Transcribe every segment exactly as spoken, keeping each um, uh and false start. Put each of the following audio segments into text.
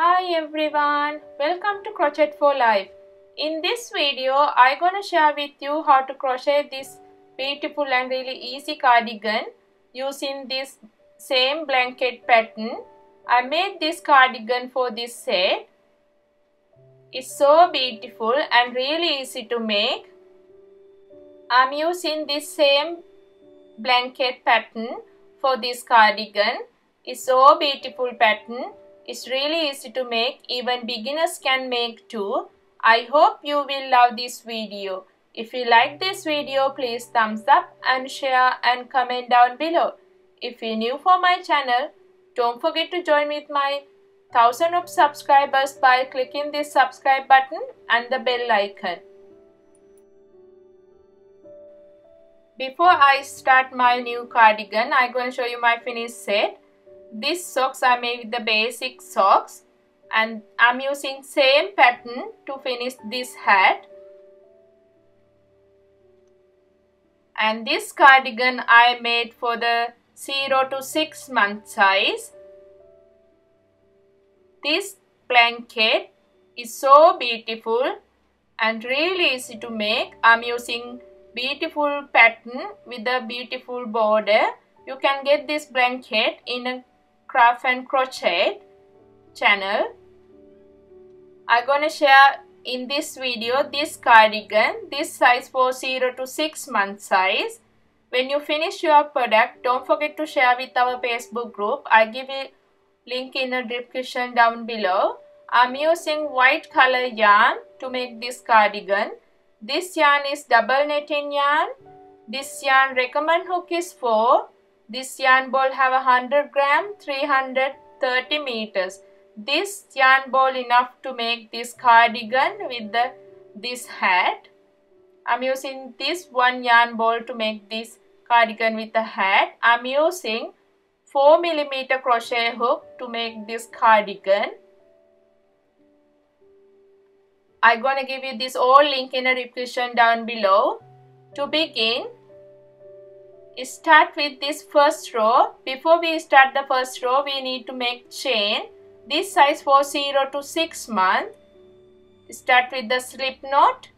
Hi everyone, welcome to Crochet for Life. In this video, I'm gonna share with you how to crochet this beautiful and really easy cardigan using this same blanket pattern. I made this cardigan for this set. It's so beautiful and really easy to make. I'm using this same blanket pattern for this cardigan. It's so beautiful pattern. It's really easy to make. Even beginners can make too. I hope you will love this video. If you like this video, please thumbs up and share and comment down below. If you're new for my channel, don't forget to join with my thousand of subscribers by clicking this subscribe button and the bell icon. Before I start my new cardigan, I'm going to show you my finished set. These socks I made with the basic socks, and I'm using same pattern to finish this hat. And this cardigan I made for the zero to six month size. This blanket is so beautiful and really easy to make. I'm using beautiful pattern with a beautiful border. You can get this blanket in a Craft and Crochet channel. I'm gonna share in this video this cardigan, this size for zero to six month size. When you finish your product, don't forget to share with our Facebook group. I give a link in the description down below. I'm using white color yarn to make this cardigan. This yarn is double netting yarn. This yarn recommend hook is four. This yarn ball have one hundred gram, three hundred thirty meters. This yarn ball enough to make this cardigan with the, this hat. I'm using this one yarn ball to make this cardigan with a hat. I'm using four millimeter crochet hook to make this cardigan. I'm gonna give you this all link in the description down below. To begin, start with this first row. Before we start the first row, we need to make chain. This size for zero to six month. Start with the slip knot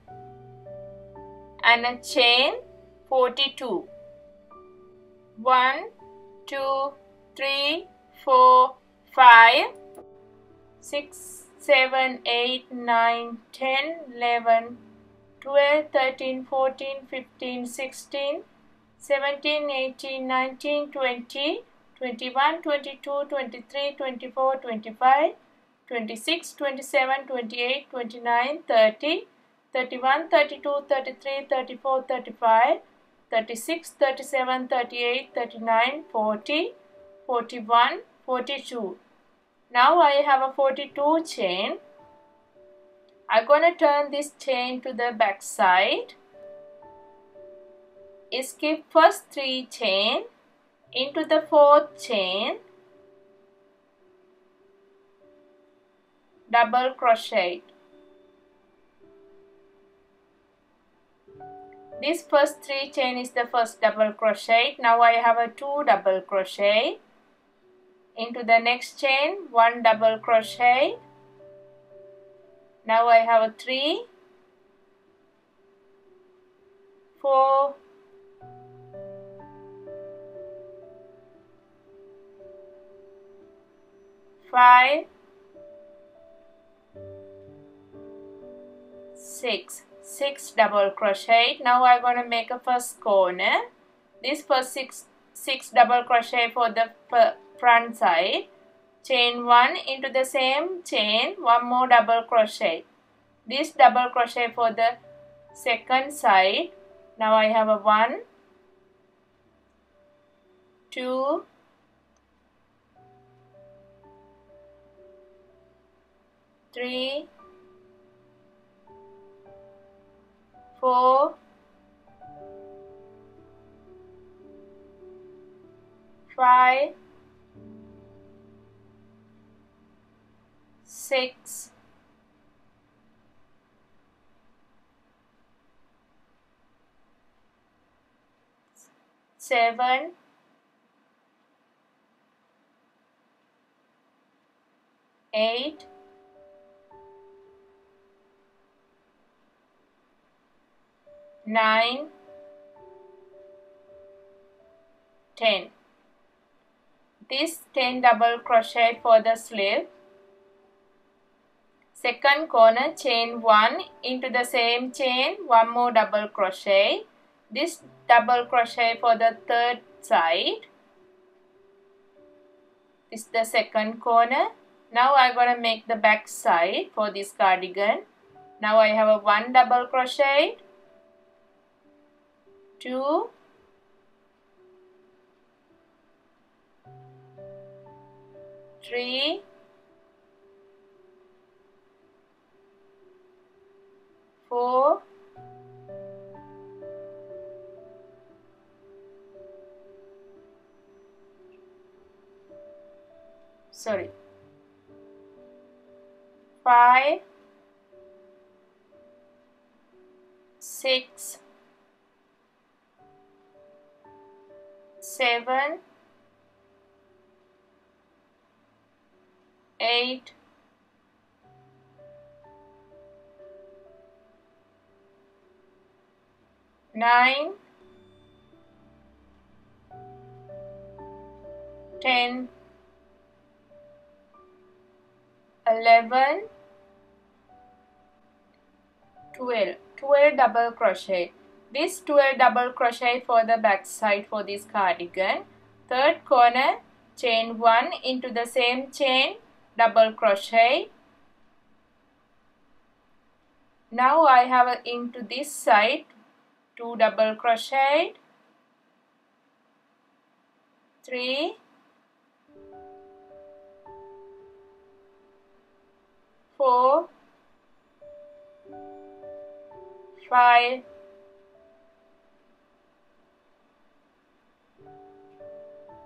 and a chain forty-two. one, two, three, four, five, six, seven, eight, nine, ten, eleven, twelve, thirteen, fourteen, fifteen, sixteen, seventeen, eighteen, nineteen, twenty, twenty-one, twenty-two, twenty-three, twenty-four, twenty-five, twenty-six, twenty-seven, twenty-eight, twenty-nine, thirty, thirty-one, thirty-two, thirty-three, thirty-four, thirty-five, thirty-six, thirty-seven, thirty-eight, thirty-nine, forty, forty-one, forty-two. Now I have a forty-two chain. I'm going to turn this chain to the back side. Skip first three chain into the fourth chain, double crochet. This first three chain is the first double crochet. Now I have a two double crochet into the next chain, one double crochet. Now I have a three, four, five, six, six double crochet. Now I'm gonna make a first corner. This first six, six double crochet for the front side. Chain one into the same chain, one more double crochet. This double crochet for the second side. Now I have a one, two, three, four, five, six, seven, eight, nine, ten. This ten double crochet for the sleeve. Second corner, chain one, into the same chain one more double crochet. This double crochet for the third side. This is the second corner. Now I'm going to make the back side for this cardigan. Now I have a one double crochet, two, three, four, sorry, five, six, seven, eight, nine, ten, eleven, twelve, twelve double crochet. This twelve double crochet for the back side for this cardigan. Third corner, chain one, into the same chain double crochet. Now I have a, into this side two double crochet, three, four, five,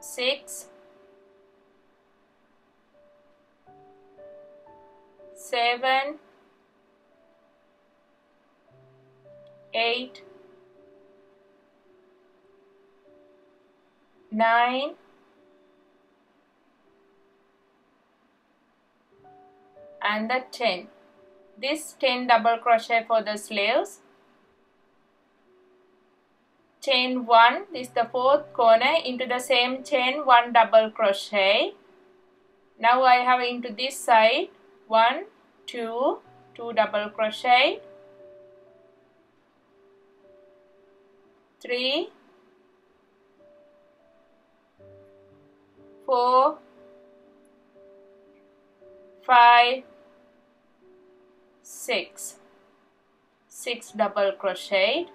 six, seven, eight, nine, and the ten. This ten double crochet for the sleeves. Chain one, this is the fourth corner, into the same chain one double crochet. Now I have into this side one, two, two double crochet, three, four, five, six, six double crochet.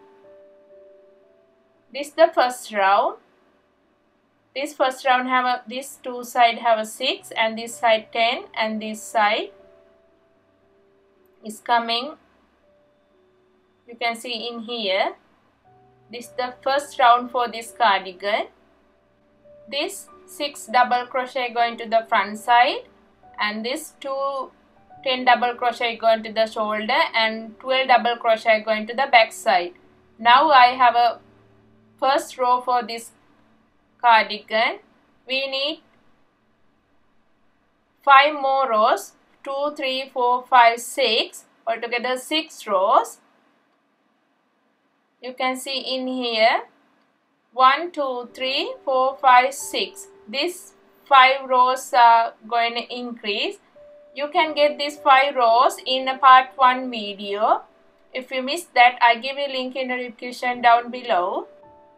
This is the first round. This first round have a, this two side have a six, and this side ten, and this side is coming, you can see in here. This is the first round for this cardigan. This six double crochet going to the front side, and this two ten double crochet going to the shoulder, and twelve double crochet going to the back side. Now I have a first row for this cardigan. We need five more rows, two, three, four, five, six, altogether six rows. You can see in here one, two, three, four, five, six. These five rows are going to increase. You can get these five rows in a part one video. If you missed that, I give you a link in the description down below.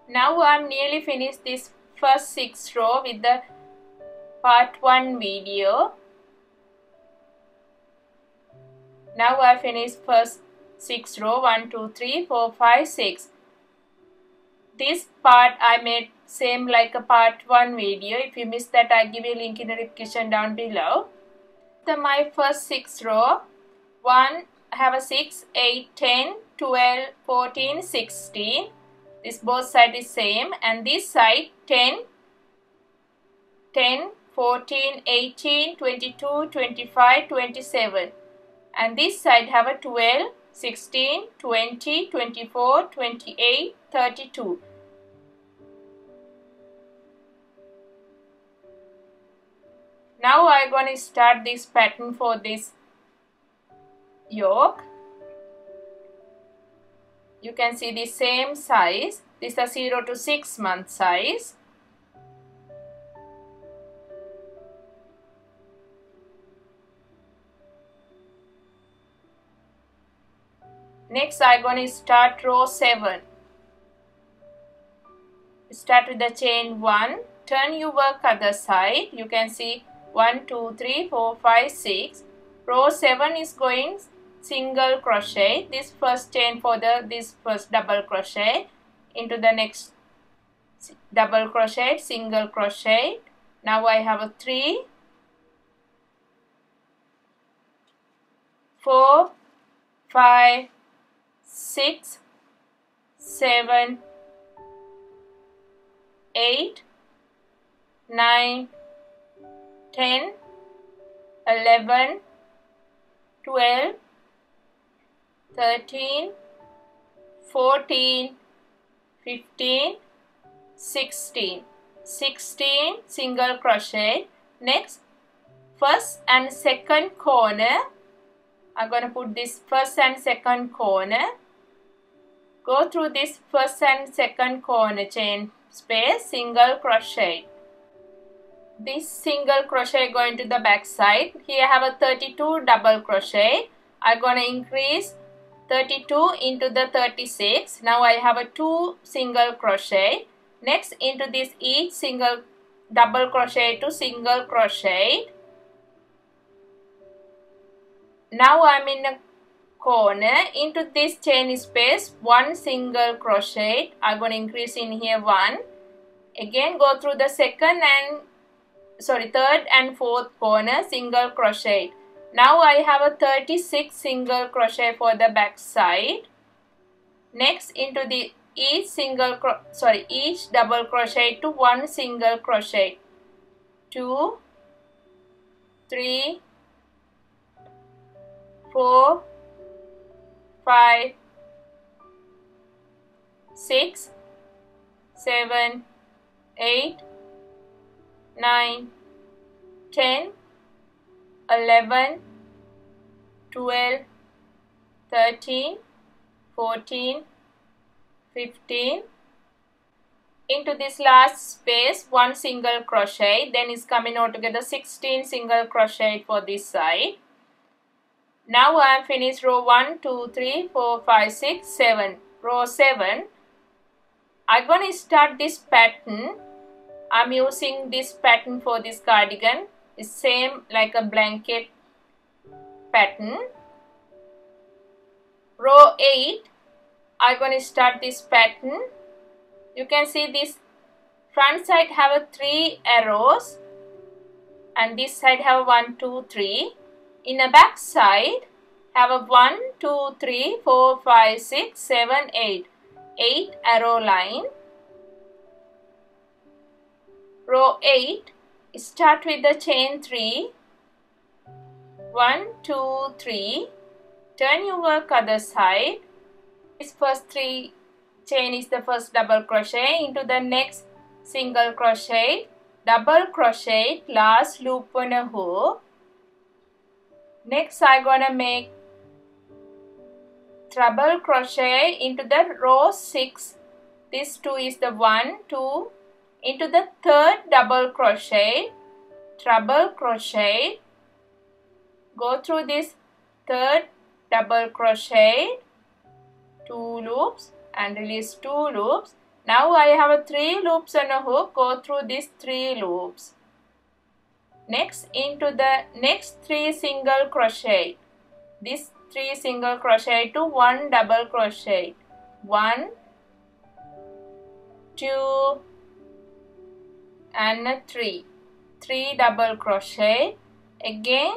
Now I'm nearly finished this first six row with the part one video. Now I finished first six row, one, two, three, four, five, six. This part I made same like a part one video. If you missed that, I give you a link in the description down below. So my first six row, one have a six, eight, ten, twelve, fourteen, sixteen. This both side is same, and this side ten, ten, fourteen, eighteen, twenty-two, twenty-five, twenty-seven, and this side have a twelve, sixteen, twenty, twenty-four, twenty-eight, thirty-two. Now I'm going to start this pattern for this yoke. You can see the same size. This is a zero to six month size. Next I'm going to start row seven. Start with the chain one, turn your work other side. You can see one, two, three, four, five, six. Row seven is going single crochet, this first chain for the this first double crochet into the next double crochet, single crochet. Now I have a three, four, five, six, seven, eight, nine, ten, eleven, twelve, thirteen, fourteen, fifteen, sixteen. sixteen single crochet. Next, first and second corner. I'm going to put this first and second corner. Go through this first and second corner chain space, single crochet. This single crochet going to the back side. Here I have a thirty-two double crochet. I'm going to increase thirty-two into the thirty-six. Now I have a two single crochet. Next, into this each single double crochet to single crochet. Now I'm in a corner. Into this chain space, one single crochet. I'm going to increase in here one. Again, go through the second and sorry third and fourth corner, single crochet. Now I have a thirty-six single crochet for the back side. Next, into the each single cro sorry each double crochet to one single crochet, two, three, four, five, six, seven, eight, nine, ten, eleven, twelve, thirteen, fourteen, fifteen. Into this last space, one single crochet, then is coming altogether sixteen single crochet for this side. Now I am finished row one, two, three, four, five, six, seven. Row seven. I'm going to start this pattern. I'm using this pattern for this cardigan. It's same like a blanket pattern. Row eight. I'm going to start this pattern. You can see this front side have a three arrows and this side have a one, two, three. In the back side have a one, two, three, four, five, six, seven, eight. eight arrow line. Row eight, start with the chain three. one, two, three. Turn your work other side. This first three chain is the first double crochet into the next single crochet, double crochet, last loop on a hook. Next I'm gonna make treble crochet into the row six. This two is the one, two, into the third double crochet, treble crochet, go through this third double crochet, two loops and release two loops. Now I have a three loops on a hook, go through these three loops. Next, into the next three single crochet, this three single crochet to one double crochet, one, two and a three, three double crochet. Again,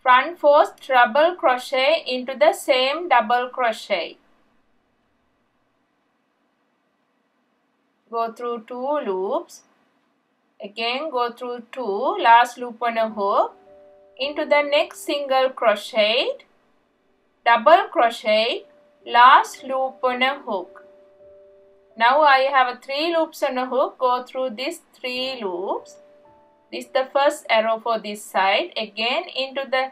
front four treble crochet into the same double crochet, go through two loops. Again, go through two, last loop on a hook, into the next single crochet, double crochet, last loop on a hook. Now I have a three loops and a hook. Go through these three loops. This is the first arrow for this side. Again into the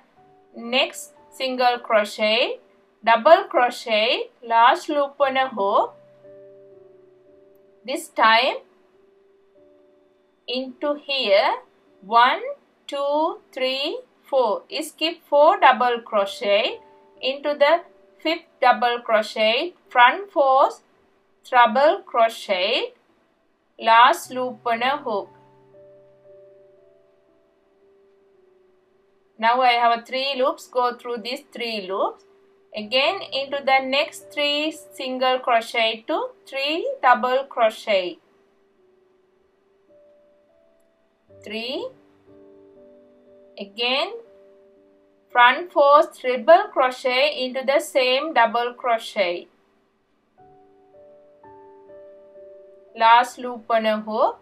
next single crochet, double crochet, last loop and a hook. This time into here, one, two, three, four. Skip four double crochet into the fifth double crochet, front four, treble crochet, last loop and a hook. Now I have a three loops. Go through these three loops. Again into the next three single crochet to three double crochet, three. Again front four treble crochet into the same double crochet, last loop and a hook.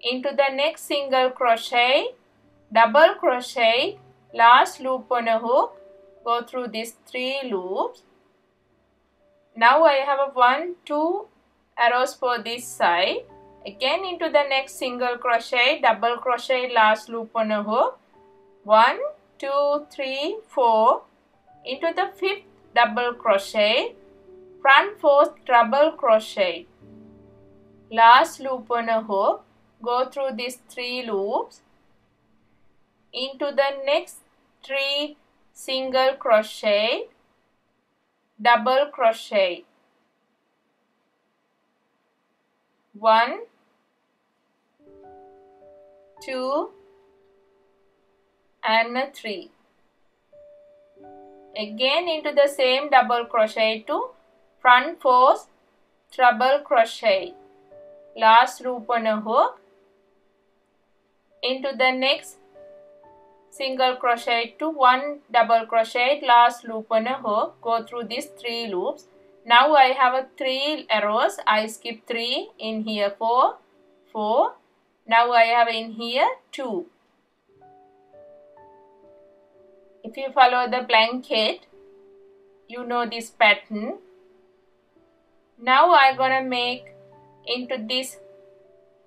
Into the next single crochet, double crochet, last loop and a hook. Go through these three loops. Now I have a one, two arrows for this side. Again into the next single crochet, double crochet, last loop and a hook. One, two, three, four. Into the fifth double crochet, front fourth treble crochet, last loop and a hook. Go through these three loops. Into the next three single crochet, double crochet, one, two and a three. Again into the same double crochet to front four treble crochet, last loop and a hook. Into the next single crochet to one double crochet, last loop and a hook. Go through these three loops. Now I have a three arrows. I skip three in here, four, four. Now I have in here two. If you follow the blanket, you know this pattern. Now I'm gonna make into this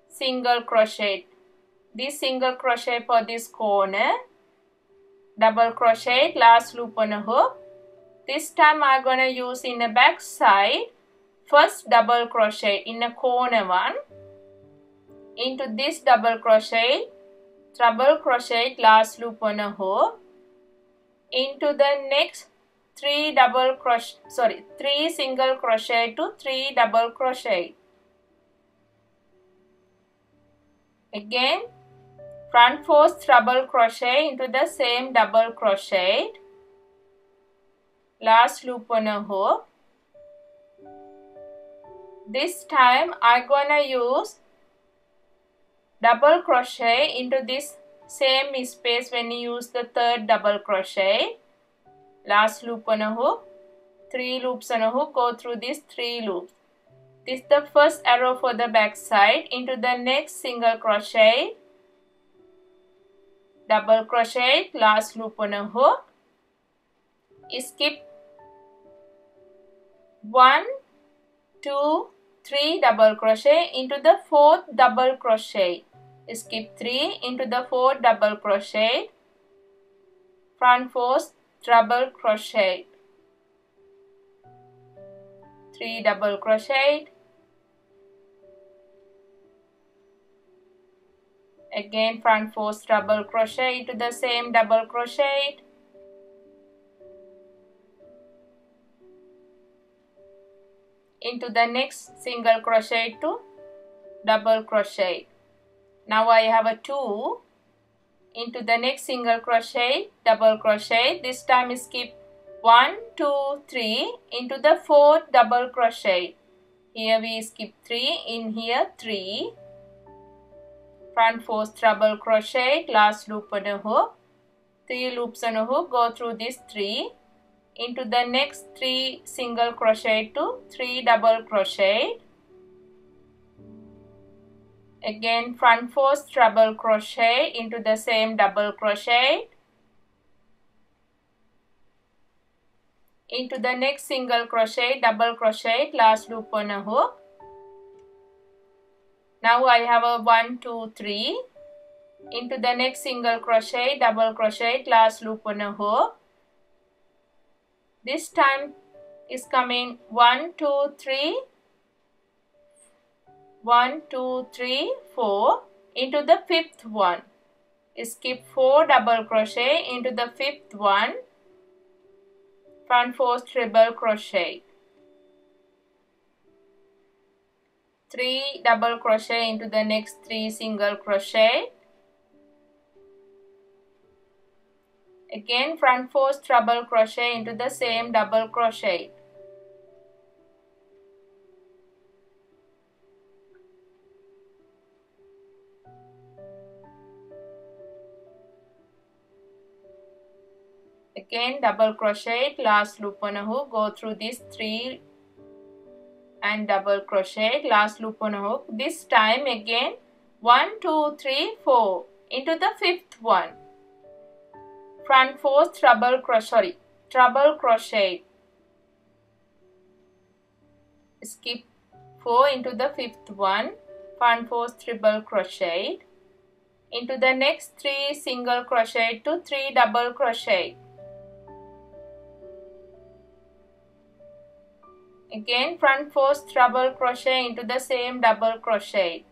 single crochet, this single crochet for this corner, double crochet, last loop and a hook. This time I'm gonna use in the back side, first double crochet in the corner one, into this double crochet, treble crochet, last loop and a hook. Into the next three double crochet, sorry, three single crochet to three double crochet. Again front four treble crochet into the same double crochet, last loop and a hook. This time I'm gonna use double crochet into this same space when you use the third double crochet, last loop and a hook, three loops and a hook. Go through these three loops. This is the first arrow for the back side. Into the next single crochet, double crochet, last loop and a hook. Skip one, two, three double crochet into the fourth double crochet. Skip three into the four double crochet, front four treble crochet, three double crochet. Again front four treble crochet into the same double crochet. Into the next single crochet to double crochet. Now I have a two. Into the next single crochet, double crochet. This time skip one, two, three into the fourth double crochet. Here we skip three, in here three. Front four treble crochet, last loop and a hook. Three loops and a hook. Go through these three. Into the next three single crochet to three double crochet. Again front four treble crochet into the same double crochet. Into the next single crochet, double crochet, last loop and a hook. Now I have a one, two, three. Into the next single crochet, double crochet, last loop on a hook. This time is coming one, two, three. one, two, three, four. Into the fifth one. Skip four, double crochet, into the fifth one. Front four treble crochet. three double crochet into the next three single crochet. Again front four treble crochet into the same double crochet. Again double crochet, last loop on a hook, go through these three and double crochet, last loop on a hook. This time again one, two, three, four into the fifth one. Front four treble crochet, treble crochet. Skip four into the fifth one. Front four treble crochet. Into the next three single crochet to three double crochet. Again front four treble crochet into the same double crochet.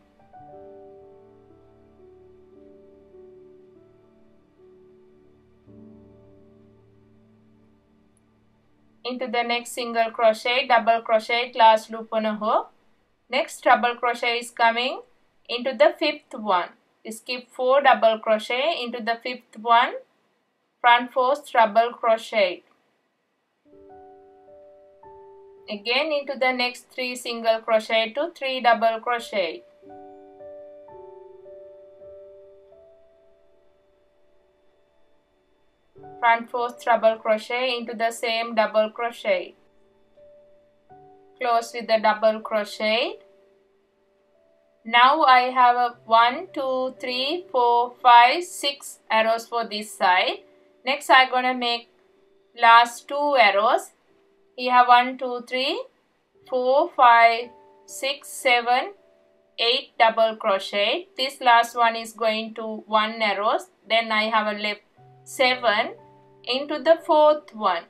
Into the next single crochet, double crochet, last loop on a hook. Next treble crochet is coming into the fifth one. Skip four double crochet into the fifth one. Front four treble crochet. Again into the next three single crochet to three double crochet. Front four treble crochet into the same double crochet. Close with the double crochet. Now I have a one, two, three, four, five, six arrows for this side. Next I'm gonna make last two arrows. You have one, two, three, four, five, six, seven, eight double crochet. This last one is going to one arrows. Then I have a left seven into the fourth one.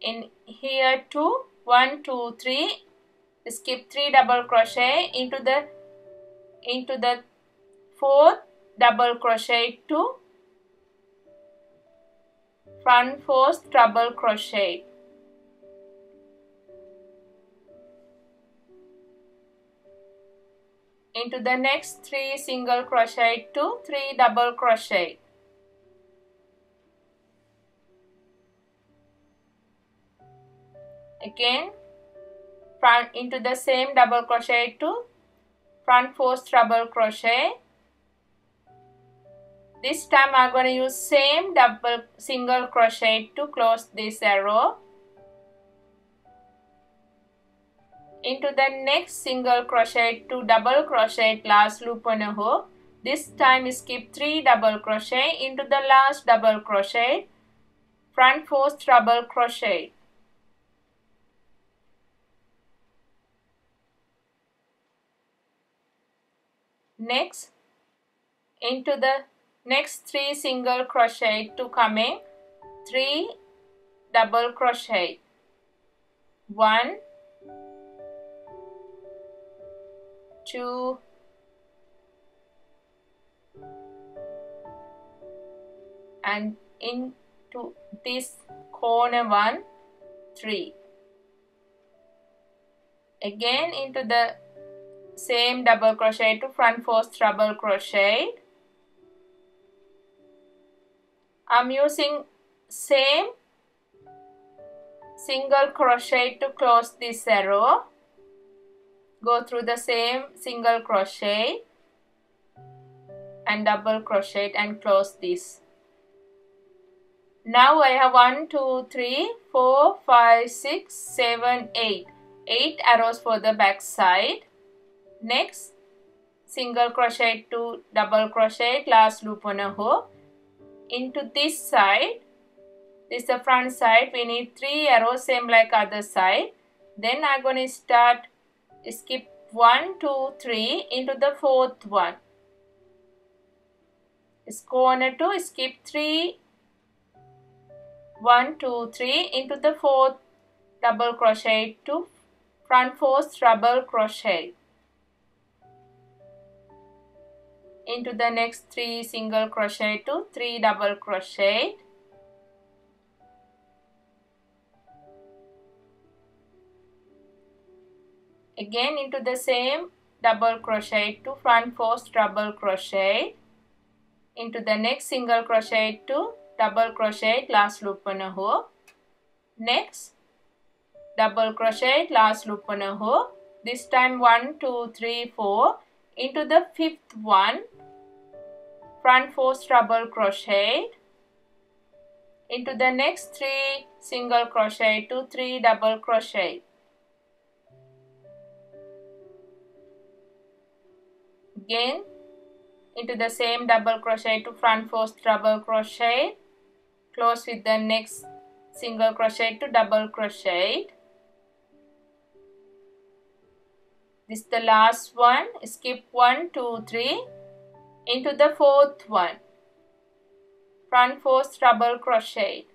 In here two, one, two, three. Skip three double crochet into the into the fourth double crochet two. Front four treble crochet. Into the next three single crochet to three double crochet. Again front into the same double crochet to front four treble crochet. This time I'm going to use same double single crochet to close this arrow. Into the next single crochet to double crochet, last loop on a hook. This time skip three double crochet into the last double crochet. Front four treble crochet. Next into the next three single crochet to coming three double crochet, one, two, and into this corner one, three. Again into the same double crochet to front four treble crochet. I'm using same single crochet to close this arrow. Go through the same single crochet and double crochet and close this. Now I have one, two, three, four, five, six, seven, eight. eight arrows for the back side. Next single crochet to double crochet, last loop on a hook. Into this side, this is the front side, we need three arrows same like other side. Then I'm going to start, skip one, two, three into the fourth one. Corner two, skip three, one, two, three into the fourth double crochet to front fourth double crochet into the next three single crochet to three double crochet again into the same double crochet to front fourth double crochet into the next single crochet to double crochet last loop on a hook, next double crochet last loop on a hook, this time one, two, three, four into the fifth one front four double crochet into the next three single crochet to three double crochet again into the same double crochet to front fourth double crochet, close with the next single crochet to double crochet. This is the last one, skip one, two, three into the fourth one front fourth double crochet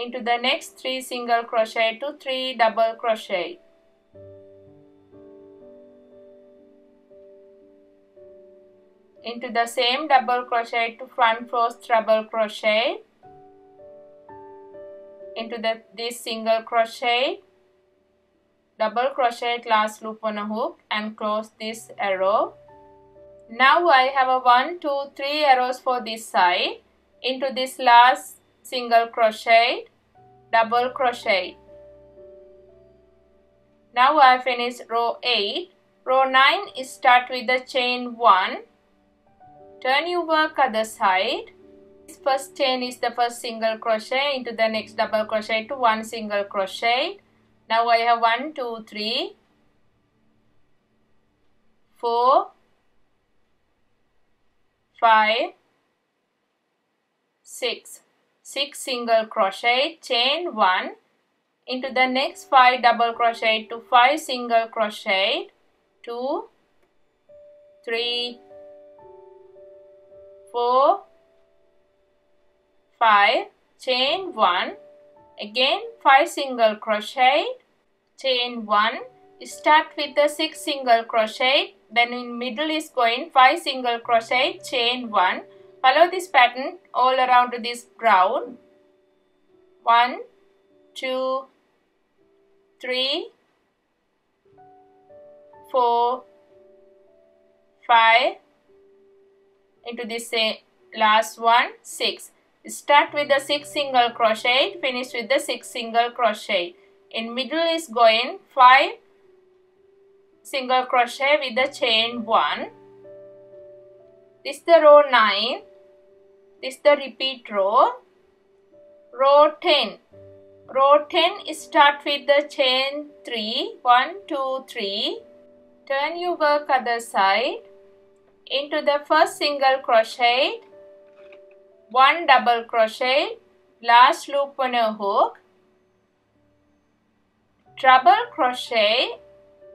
into the next three single crochet to three double crochet. Into the same double crochet to front fourth double crochet. Into the, this single crochet, double crochet last loop on a hook and close this arrow. Now I have a one, two, three arrows for this side. Into this last single crochet, double crochet. Now I finish row eight. Row nine is start with the chain one. Turn your work other side. This first chain is the first single crochet into the next double crochet to one single crochet. Now I have one, two, three, four, five, six. six single crochet, chain one into the next five double crochet to five single crochet, two, three, four, five, chain one, again five single crochet, chain one, start with the six single crochet, then in middle is going five single crochet, chain one. Follow this pattern all around this round. One, two, three, four, five. Into this last one, six. Start with the six single crochet. Finish with the six single crochet. In middle is going five single crochet with the chain one. This is the row nine. This is the repeat row. Row ten. Row ten is start with the chain three. one, two, three. Turn your work other side. Into the first single crochet. one double crochet. Last loop on a hook. Treble crochet.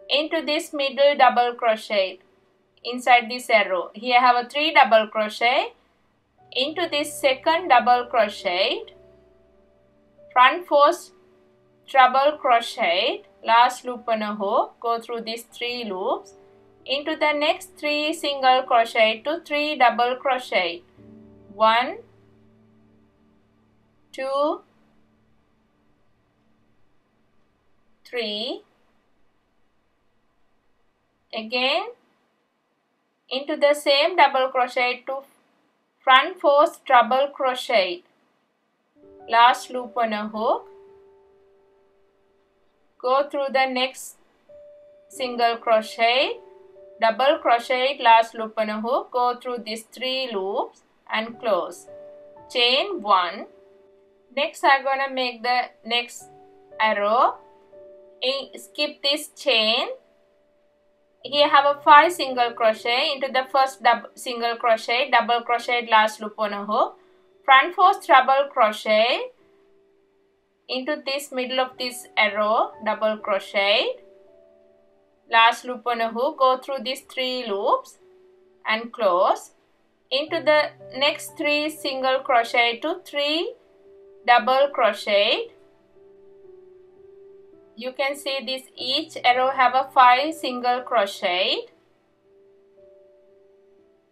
Into this middle double crochet. Inside this arrow. Here I have a three double crochet. Into this second double crochet, front fourth treble crochet, last loop on a hook, go through these three loops, into the next three single crochet to three double crochet, one, two, three, again into the same double crochet to front fourth double crochet, last loop on a hook, go through the next single crochet, double crochet, last loop on a hook, go through these three loops and close, chain one. Next I'm gonna make the next arrow, skip this chain. Here I have a five single crochet into the first double single crochet, double crochet last loop on a hook, front fourth double crochet, into this middle of this arrow, double crochet, last loop on a hook, go through these three loops and close into the next three single crochet to three double crochet. You can see this each arrow have a five single crochet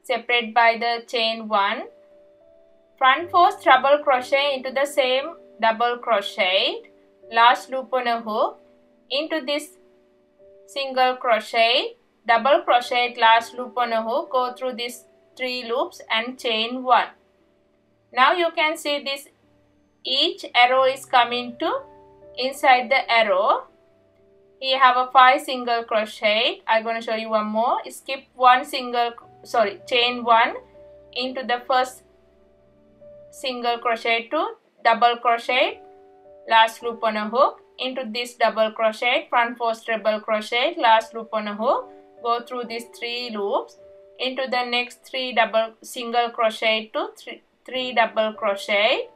separate by the chain one. Front four treble crochet into the same double crochet, last loop on a hook, into this single crochet, double crochet, last loop on a hook, go through these three loops and chain one. Now you can see this each arrow is coming to inside the arrow. Here have a five single crochet. I'm going to show you one more. Skip one single sorry chain one into the first single crochet to double crochet, last loop on a hook, into this double crochet, front four treble crochet, last loop on a hook, go through these three loops, into the next three double single crochet to three, three double crochet,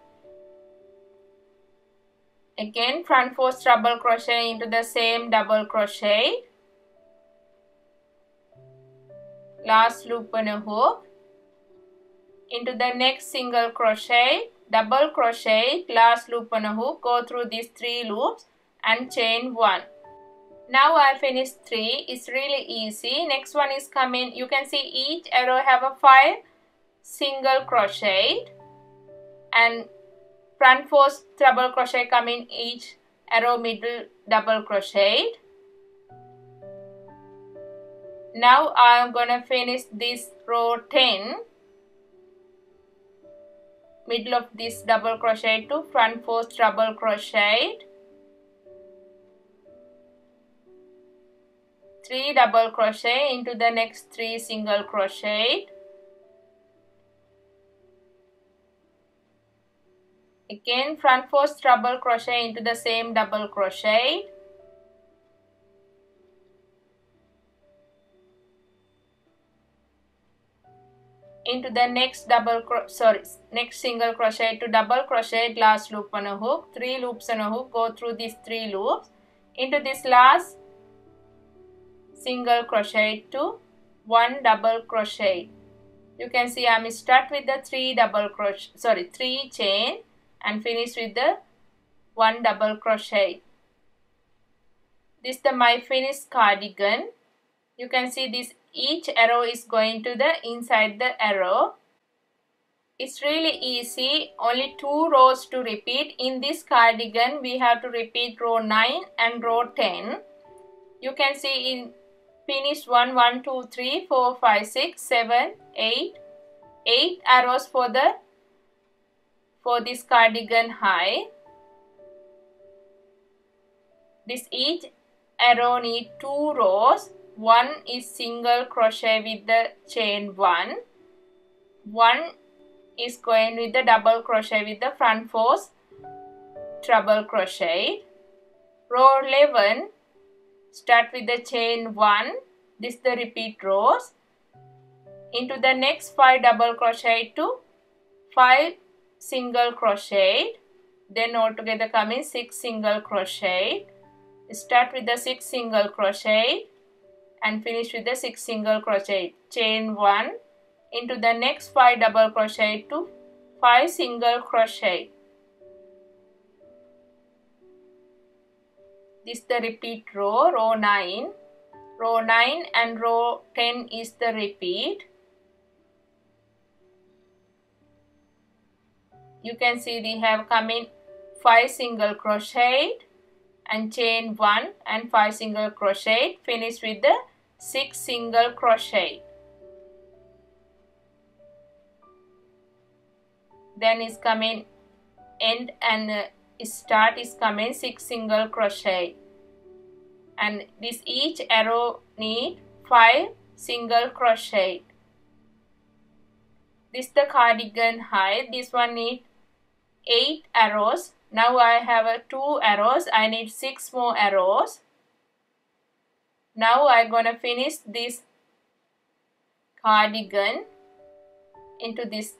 again front four treble crochet into the same double crochet, last loop on a hook, into the next single crochet, double crochet, last loop on a hook, go through these three loops and chain one. Now I finished three. It's really easy. Next one is coming. You can see each arrow have a five single crochet and front four treble crochet come in each arrow, middle double crochet. Now I am gonna finish this row ten. Middle of this double crochet to front four treble crochet, three double crochet into the next three single crochet, again front four treble crochet into the same double crochet, into the next double cro sorry next single crochet to double crochet, last loop on a hook, three loops on a hook, go through these three loops, into this last single crochet to one double crochet. You can see I'm start with the three double crochet sorry three chain and finish with the one double crochet. This is the my finished cardigan. You can see this each arrow is going to the inside the arrow. It's really easy, only two rows to repeat. In this cardigan we have to repeat row nine and row ten. You can see in finish one, one, two, three, four, five, six, seven, eight, eight arrows for the for this cardigan high. This each arrow need two rows. One is single crochet with the chain one, one is going with the double crochet with the front four treble crochet. Row eleven start with the chain one, this is the repeat rows, into the next five double crochet to five single crochet, then altogether come in six single crochet. Start with the six single crochet and finish with the six single crochet, chain one, into the next five double crochet to five single crochet. This is the repeat row, row nine. Row nine and row ten is the repeat. You can see they have come in five single crochet and chain one and five single crochet, finish with the six single crochet. Then is coming end and uh, start is coming six single crochet, and this each arrow need five single crochet. This the cardigan high. This one need eight arrows. Now I have a two arrows. I need six more arrows. Now I'm gonna finish this cardigan into this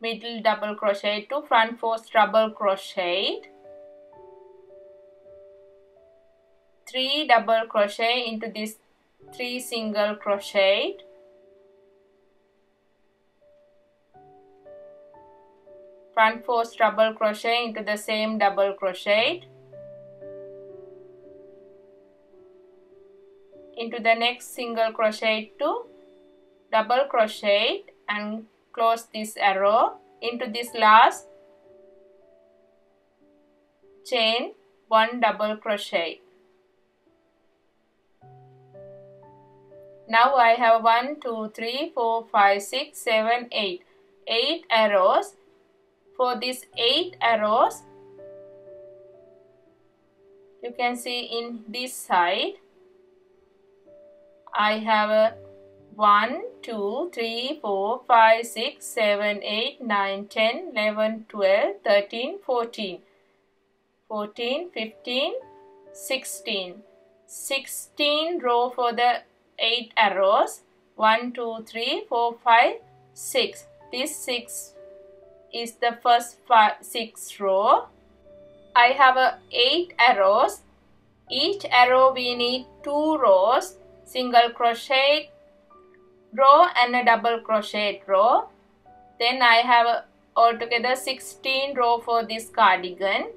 middle double crochet to front four double crochet, three double crochet into this three single crochet, front post double crochet into the same double crochet, into the next single crochet two double crochet and close this arrow into this last chain one double crochet. Now I have one, two, three, four, five, six, seven, eight. eight arrows. For these eight arrows, you can see in this side, I have a one, two, three, four, five, six, seven, eight, nine, ten, eleven, twelve, thirteen, fourteen. fourteen, fifteen, sixteen. sixteen row for the eight arrows. one, two, three, four, five, six. This six is the first six row. I have a eight arrows. Each arrow we need two rows, single crochet row and a double crochet row. Then I have a, altogether sixteen row for this cardigan,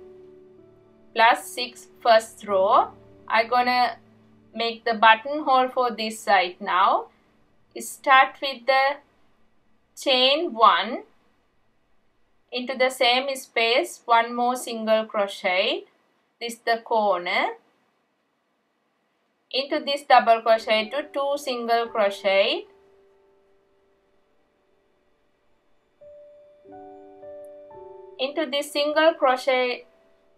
plus six first row. I'm gonna make the buttonhole for this side now. Start with the chain one, into the same space one more single crochet, this is the corner, into this double crochet to two single crochet, into this single crochet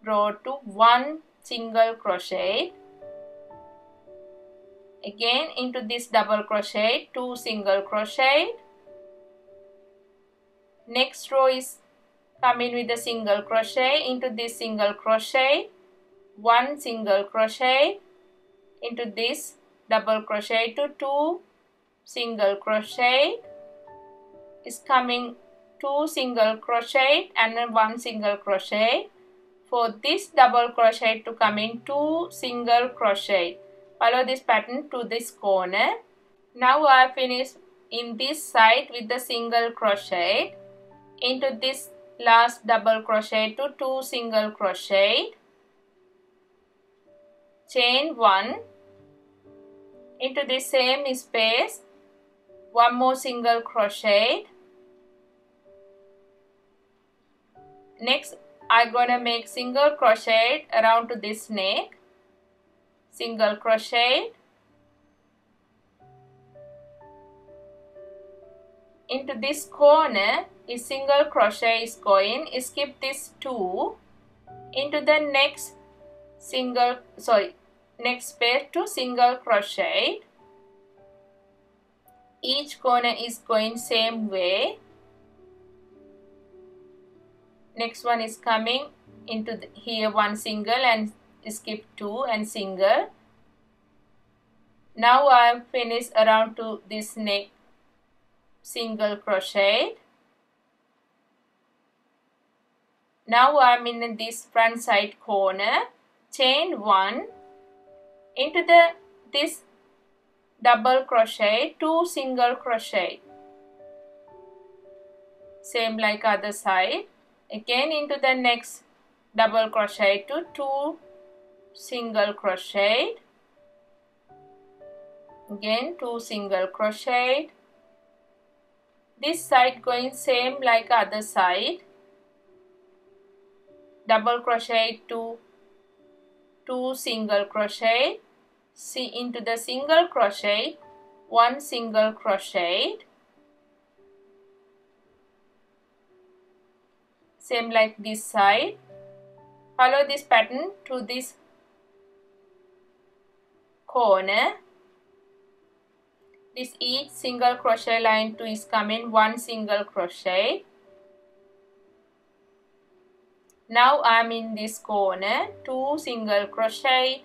row to one single crochet, again into this double crochet two single crochet. Next row is come in with a single crochet, into this single crochet one single crochet, into this double crochet to two single crochet, is coming two single crochet and then one single crochet. For this double crochet to come in two single crochet. Follow this pattern to this corner. Now I finish in this side with the single crochet, into this last double crochet to two single crochet, chain one, into the same space one more single crochet. Next I'm gonna make single crochet around to this neck, single crochet, into this corner is single crochet is going, skip this two, into the next single sorry next pair to single crochet, each corner is going same way. Next one is coming into the, here one single and skip two and single. Now I am finished around to this neck single crochet. Now I am in this front side corner, chain one, into the this double crochet two single crochet, same like other side. Again into the next double crochet to two single crochet, again two single crochet, this side going same like other side, double crochet to two single crochet, see into the single crochet one single crochet, same like this side. Follow this pattern to this corner. This each single crochet line two is coming one single crochet. Now I am in this corner, two single crochet,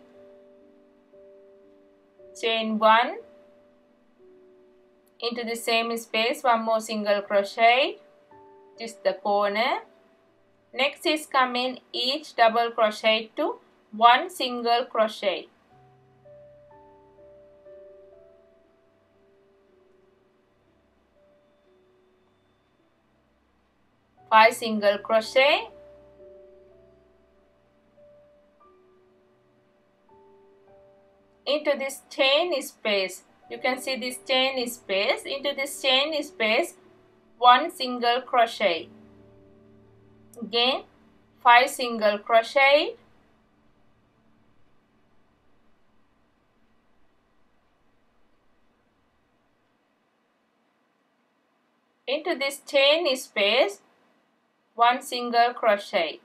chain one, into the same space one more single crochet, just the corner. Next is coming each double crochet to one single crochet, five single crochet, into this chain space. You can see this chain space, into this chain space one single crochet, again five single crochet, into this chain space one single crochet.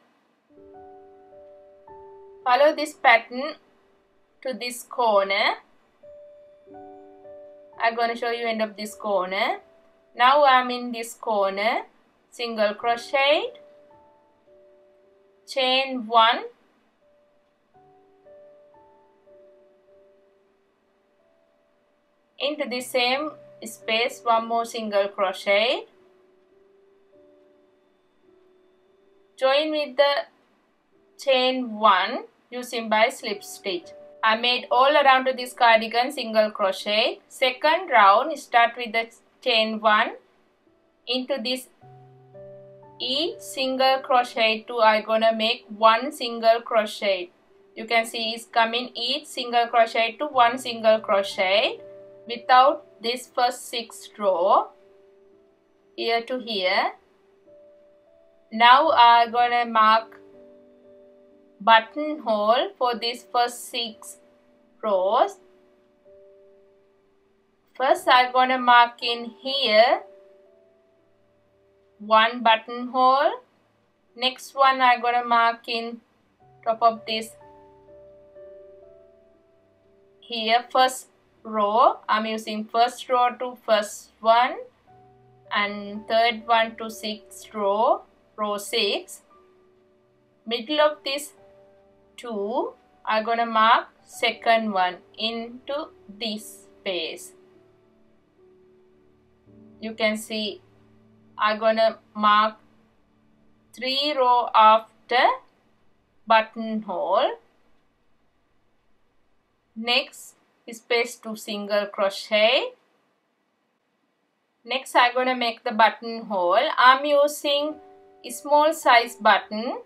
Follow this pattern to this corner. I'm going to show you end of this corner. Now I'm in this corner, single crochet, chain one, into the same space one more single crochet, join with the chain one using by slip stitch. I made all around to this cardigan single crochet. Second round, start with the chain one, into this each single crochet two. I'm gonna make one single crochet. You can see it's coming each single crochet to one single crochet without this first six row here to here. Now I'm gonna mark buttonhole for this first six rows. First I'm gonna mark in here one buttonhole. Next one I'm gonna mark in top of this here first row. I'm using first row to first one and third one to sixth row, row six. Middle of this two I'm gonna mark second one into this space. You can see I'm gonna mark three row after buttonhole. Next space two single crochet. Next I'm gonna make the buttonhole. I'm using a small size button.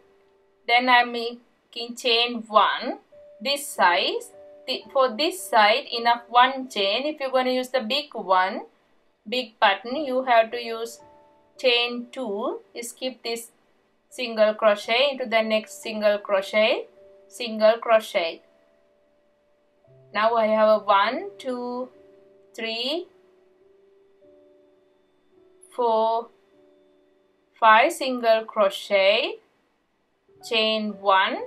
Then I'm making chain one this size. The, for this side enough one chain. If you're going to use the big one, big button, you have to use chain two. Skip this single crochet into the next single crochet, single crochet. Now I have a one, two, three, four, five single crochet. Chain one,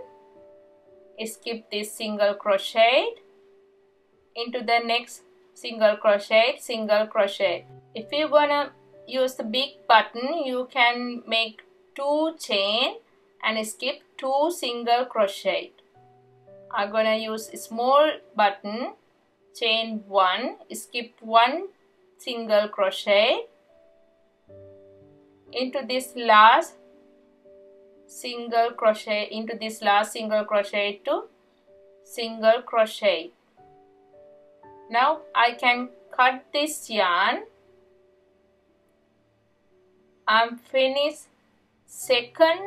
skip this single crochet into the next single crochet, single crochet. If you're gonna use the big button, you can make two chain and skip two single crochet. I'm gonna use small button, chain one, skip one single crochet into this last single crochet, into this last single crochet to single crochet. Now I can cut this yarn. I'm finished second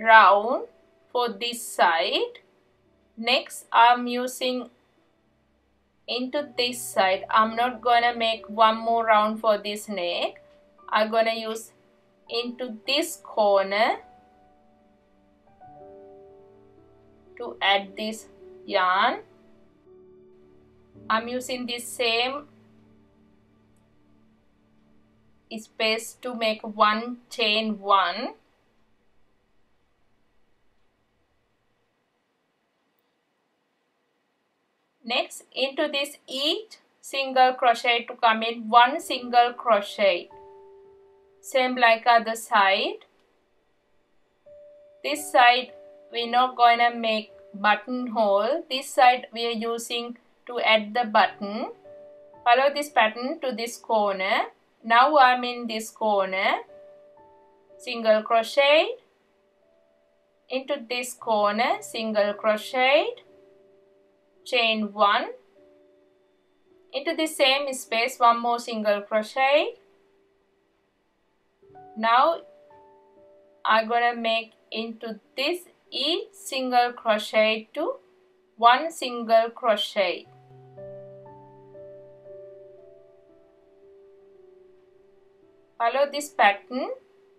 round for this side. Next I'm using into this side. I'm not gonna make one more round for this neck. I'm gonna use into this corner to add this yarn. I'm using this same space to make one chain one. Next, into this each single crochet to come in one single crochet. Same like other side. This side we're not gonna make buttonhole. This side we are using to add the button. Follow this pattern to this corner. Now I'm in this corner, single crochet, into this corner, single crochet, chain one, into the same space one more single crochet, Now I'm gonna make into this E single crochet to one single crochet. Follow this pattern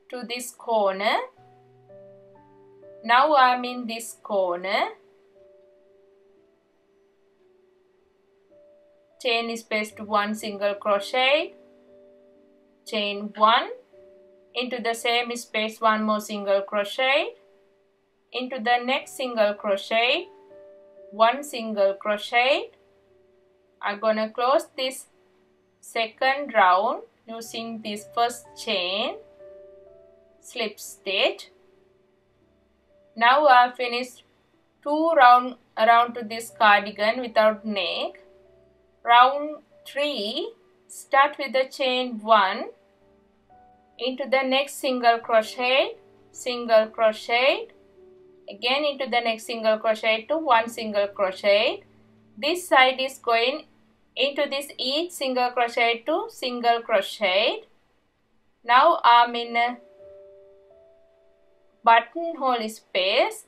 to this corner. Now I'm in this corner. Chain is placed one single crochet, chain one, into the same space one more single crochet, into the next single crochet, one single crochet. I'm gonna close this second round using this first chain, slip stitch. Now I've finished two round around to this cardigan without neck. Round three, start with the chain one, into the next single crochet, single crochet, again into the next single crochet to one single crochet. This side is going into this each single crochet to single crochet. Now I'm in a buttonhole space,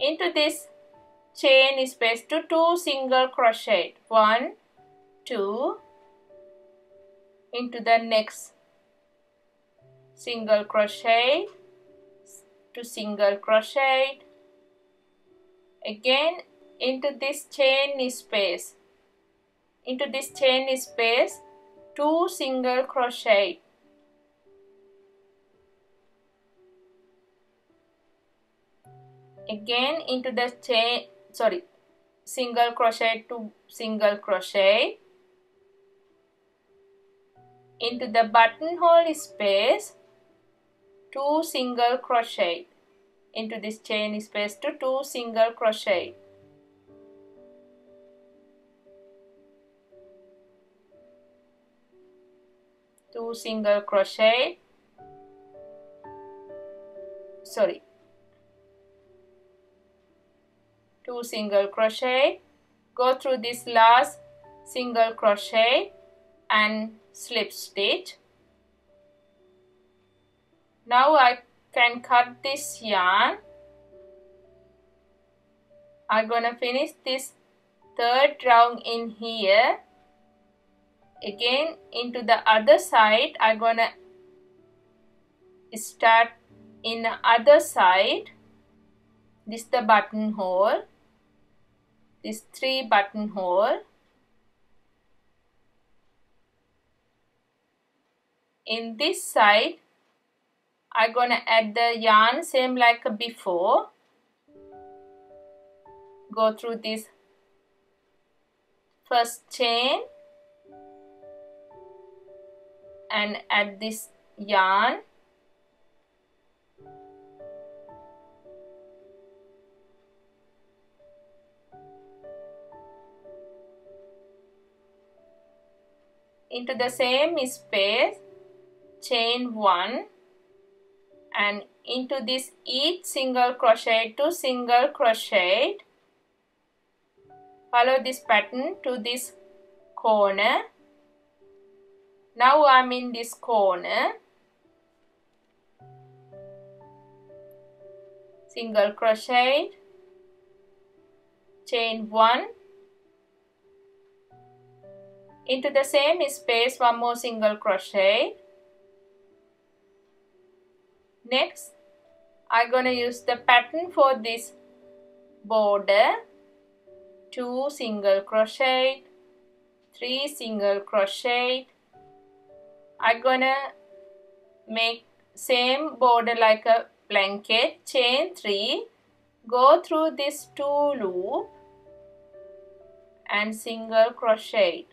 into this chain space to two single crochet, one, two, into the next single crochet to single crochet, again into this chain space, into this chain space two single crochet, again into the chain sorry single crochet to single crochet, into the buttonhole space two single crochet, into this chain space to two single crochet. Two single crochet. Sorry. Two single crochet. Go through this last single crochet and slip stitch. Now I can cut this yarn. I'm gonna finish this third round in here. Again into the other side, I'm gonna start in the other side. This is the buttonhole, this three buttonhole. In this side, I'm gonna add the yarn same like before. Go through this first chain and add this yarn. Into the same space, chain one, and into this each single crochet to single crochet. Follow this pattern to this corner. Now I'm in this corner, single crochet, chain one, into the same space one more single crochet. Next, I'm gonna use the pattern for this border, two single crochet, three single crochet. I'm gonna make same border like a blanket, chain three, go through this two loop and single crochet.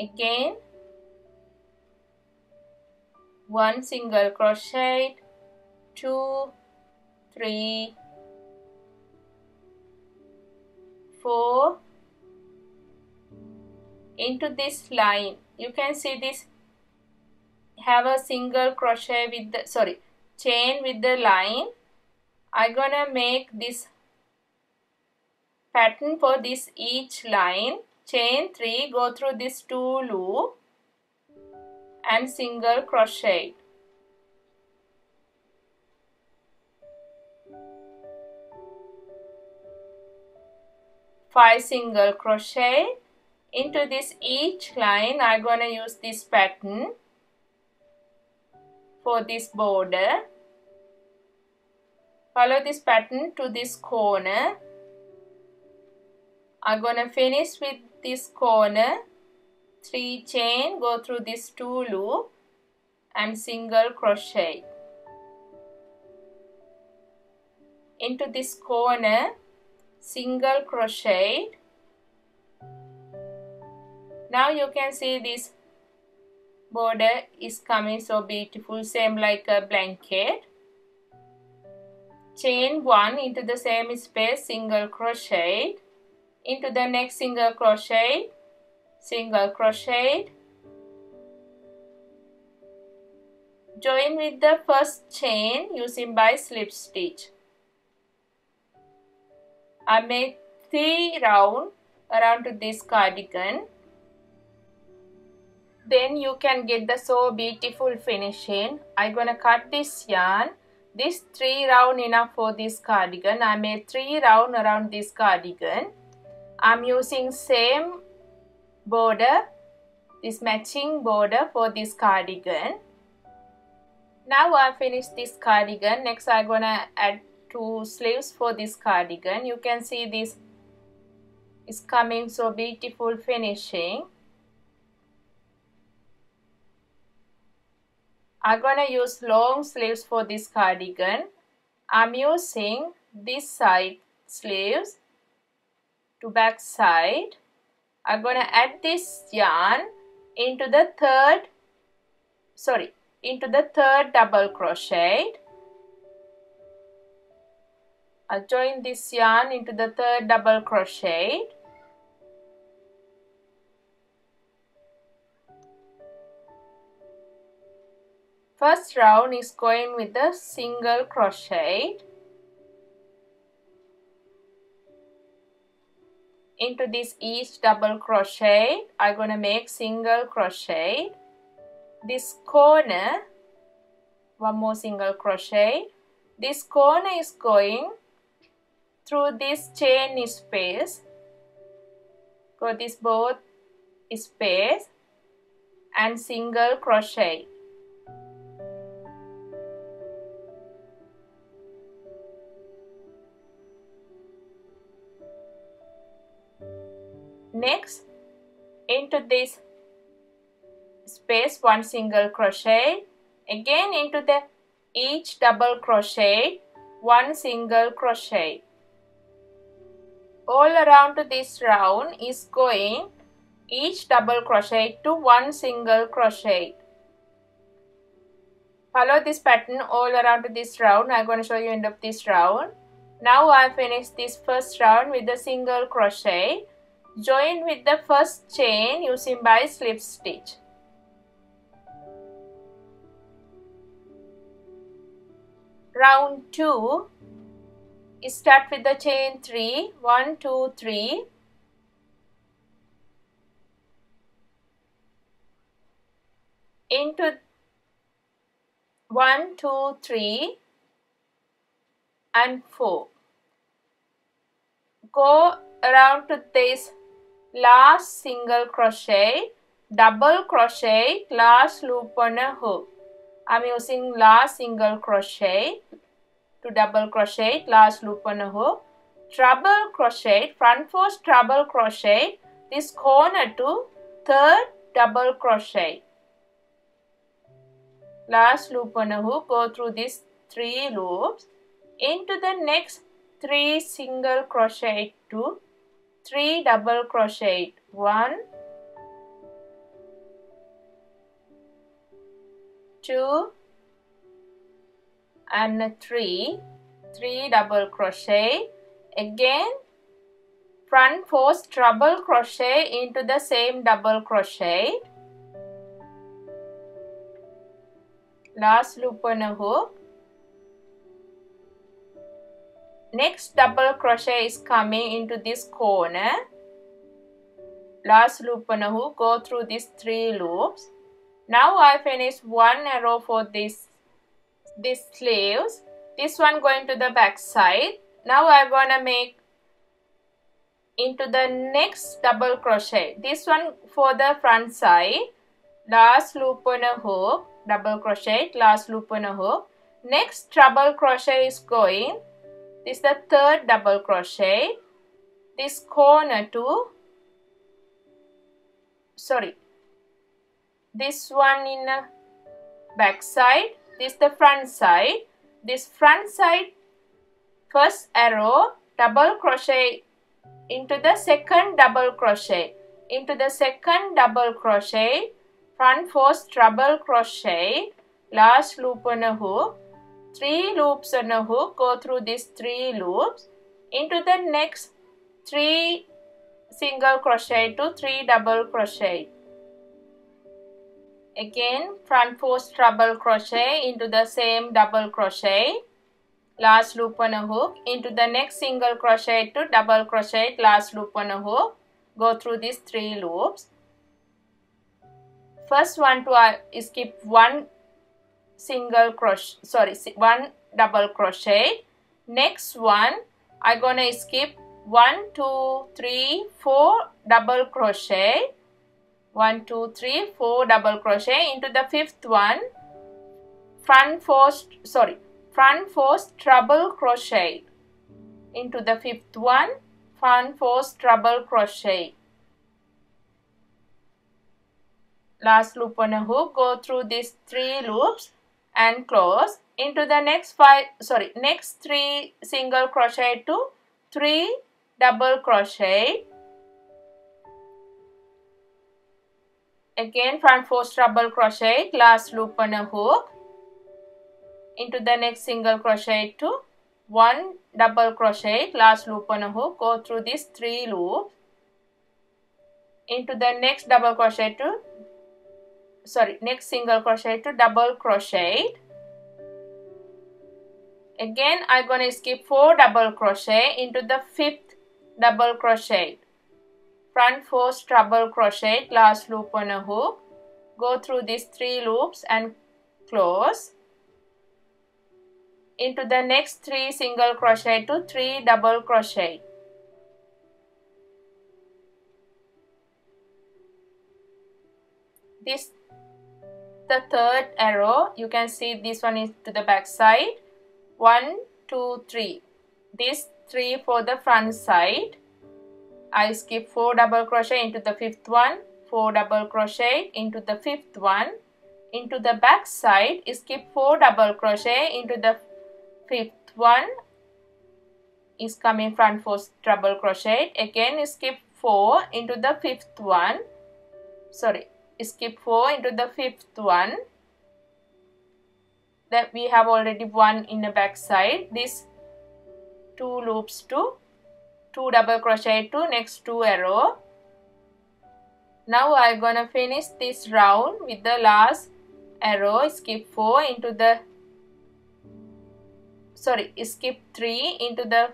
Again, one single crochet, two, three, four, into this line. You can see this have a single crochet with the sorry chain with the line. I'm gonna make this pattern for this each line, chain three, go through this two loop and single crochet. five single crochet into this each line. I'm gonna use this pattern for this border. Follow this pattern to this corner. I'm gonna finish with this corner, three chain, go through this two loop and single crochet into this corner, single crochet. Now you can see this border is coming so beautiful, same like a blanket. Chain one into the same space, single crochet into the next, single crochet, single crochet, join with the first chain using by slip stitch. I made three rounds around to this cardigan. Then you can get the so beautiful finishing. I'm gonna cut this yarn. This three round enough for this cardigan. I made three round around this cardigan. I'm using same border, this matching border for this cardigan. Now I finish this cardigan. Next I'm gonna add two sleeves for this cardigan. You can see this is coming so beautiful finishing. I'm gonna use long sleeves for this cardigan. I'm using this side sleeves to back side. I'm gonna add this yarn into the third, sorry, into the third double crochet. I'll join this yarn into the third double crochet. First round is going with the single crochet into this each double crochet. I'm gonna make single crochet this corner, one more single crochet. This corner is going through this chain space, go this both space and single crochet. Next, into this space, one single crochet, again into the each double crochet, one single crochet. All around to this round is going each double crochet to one single crochet. Follow this pattern all around to this round. I'm going to show you end of this round. Now I finish this first round with a single crochet. Join with the first chain using by slip stitch. Round two, start with the chain three, one, two, three. Into one, two, three, and four. Go around to this last single crochet, double crochet, last loop on a hook. I'm using last single crochet to double crochet, last loop on a hook, treble crochet, front first treble crochet, this corner to third double crochet, last loop on a hook, go through these three loops into the next three single crochet to three double crochet, one, two, and three, three double crochet, again front four treble crochet into the same double crochet, last loop on a hook. Next double crochet is coming into this corner, last loop panahu, go through these three loops. Now I finish one row for this these sleeves. This one going to the back side. Now I wanna make into the next double crochet. This one for the front side, last loop on a hook, double crochet, last loop on a hook. Next double crochet is going. This is the third double crochet. This corner too. Sorry. This one in the back side. This the front side. This front side, first arrow, double crochet into the second double crochet, into the second double crochet, front first double crochet, last loop on a hook, three loops on a hook, go through these three loops, into the next three single crochet to three double crochet. Again, front four double crochet into the same double crochet, last loop on a hook, into the next single crochet to double crochet, last loop on a hook, go through these three loops. First one to uh, skip one single crochet, sorry, one double crochet. Next one, I'm gonna skip one, two, three, four double crochet. One, two, three, four double crochet into the fifth one, front four, sorry, front four double crochet into the fifth one, front four double crochet, last loop on a hook, go through these three loops and close into the next five, sorry, next three single crochet to three double crochet. Again, front four double crochet, last loop on a hook, into the next single crochet to one double crochet, last loop on a hook, go through these three loops, into the next double crochet to, sorry, next single crochet to double crochet. Again, I'm gonna skip four double crochet into the fifth double crochet. Front four double crochet, last loop on a hook, go through these three loops and close into the next three single crochet to three double crochet. This the third arrow, you can see this one is to the back side, one, two, three, these three for the front side. I skip four double crochet into the fifth one, four double crochet into the fifth one, into the back side, skip four double crochet into the fifth one, is coming front four double crochet, again skip four into the fifth one, sorry, skip four into the fifth one, that we have already one in the back side, this two loops to two double crochet to next two arrow. Now I'm gonna finish this round with the last arrow, skip four into the, sorry, skip three into the